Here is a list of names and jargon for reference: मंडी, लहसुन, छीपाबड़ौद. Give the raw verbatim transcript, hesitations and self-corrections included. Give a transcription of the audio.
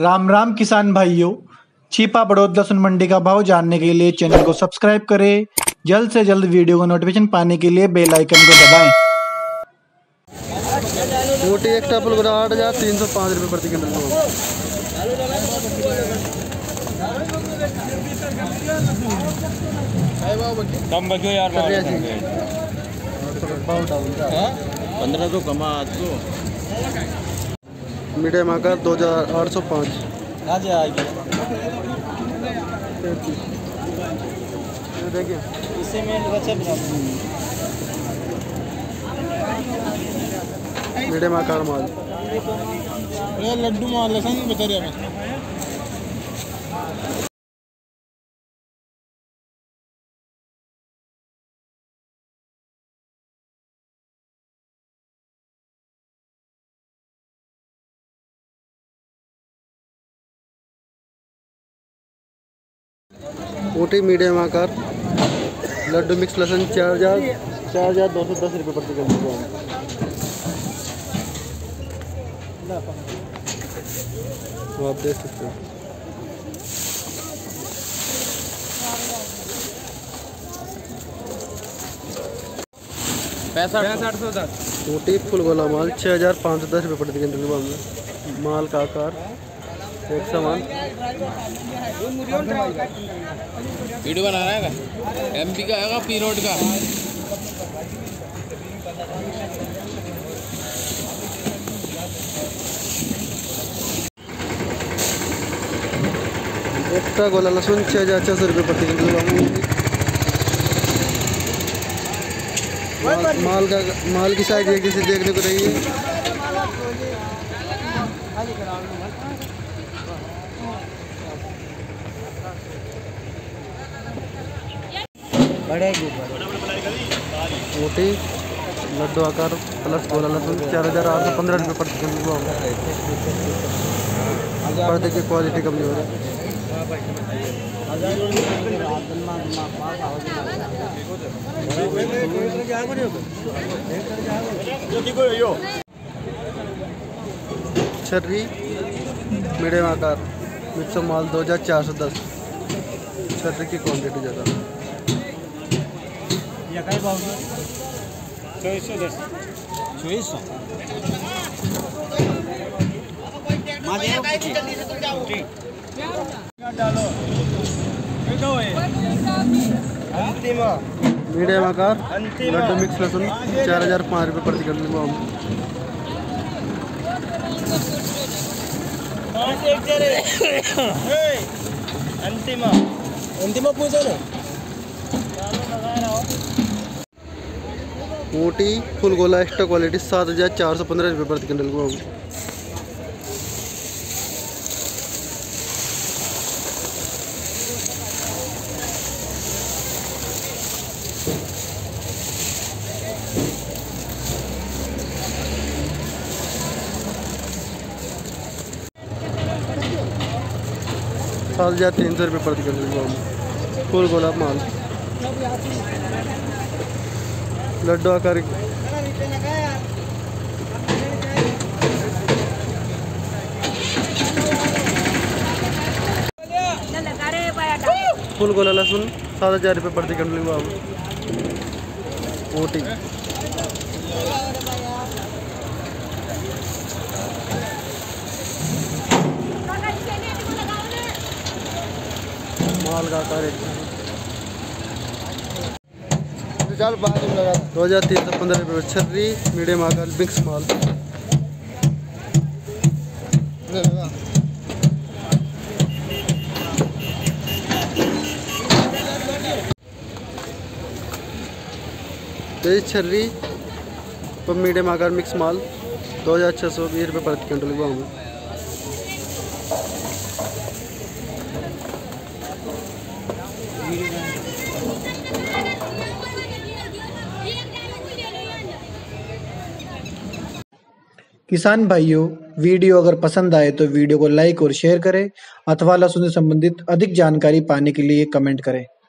राम राम किसान भाइयों, छीपाबड़ौद लहसुन मंडी का भाव जानने के लिए चैनल को सब्सक्राइब करें। जल्द से जल्द वीडियो को नोटिफिकेशन पाने के लिए बेल आइकन को दबाएं। मोटी एक टपल गुड़ा आठ हजार तीन सौ पाँच रुपये प्रति क्विंटल। मीडियम आकार दो हजार आठ सौ पाँच। देखिए इसे में मीडियम माल माल लड्डू बता रहे हैं। मोटी मीडियम आकार लड्डू मिक्स लहसुन चार हजार चार हजार दो सौ दस रुपये प्रति किलो। तो आप देख सकते हैं मोटी फुल गोला माल छः हजार पाँच सौ दस रुपये प्रति किलो। माल का आकार एक समान। वीडियो बना रहा है एमपी का आएगा पी रोड का। एक्स्ट्रा गोला लहसुन छः हजार छः सौ रुपये प्रति किलो। माल का माल की साइज एक जैसे देखने को रही है। मोटी लड्डू आकार प्लस गोला लहसुन चार हजार आठ सौ पंद्रह रुपये प्रति किलो। पर देखिए क्वालिटी कम नहीं हो रहा। छर्री मीडियम आकार मिक्सो माल दो हजार चार सौ दस। छर्री की क्वांटिटी ज़्यादा। मीडियम आकार लड्डू मिक्स लहसुन चार हजार पाँच रुपये प्रति किलो। अंतिम अंतिम पूछो मोटी फुल गोला एक्स्ट्रा क्वालिटी सात हजार चार सौ पंद्रह रुपये प्रति किलो। सात हजार तीन सौ रुपये प्रति किलो फुल गोला माल। लड्डू आकार फुल गोला लहसुन सात हजार रुपये प्रति किलो। मोटी माल का आकार दो हजार तीन सौ पंद्रह रुपये। छर्री मीडियम आकार मिक्स माल। तेईस छर्री पर मीडियम आकार मिक्स माल दो हजार छः सौ बीस रुपये प्रति क्विंटल हुआ। किसान भाइयों, वीडियो अगर पसंद आए तो वीडियो को लाइक और शेयर करें अथवा लहसुन से संबंधित अधिक जानकारी पाने के लिए कमेंट करें।